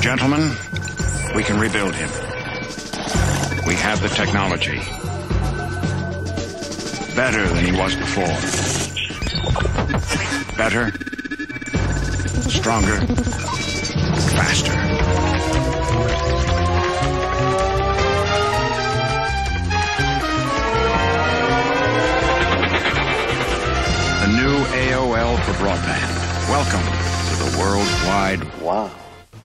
Gentlemen, we can rebuild him. We have the technology. Better than he was before. Better, stronger, faster. AOL for broadband. Welcome to the World Wide Wow.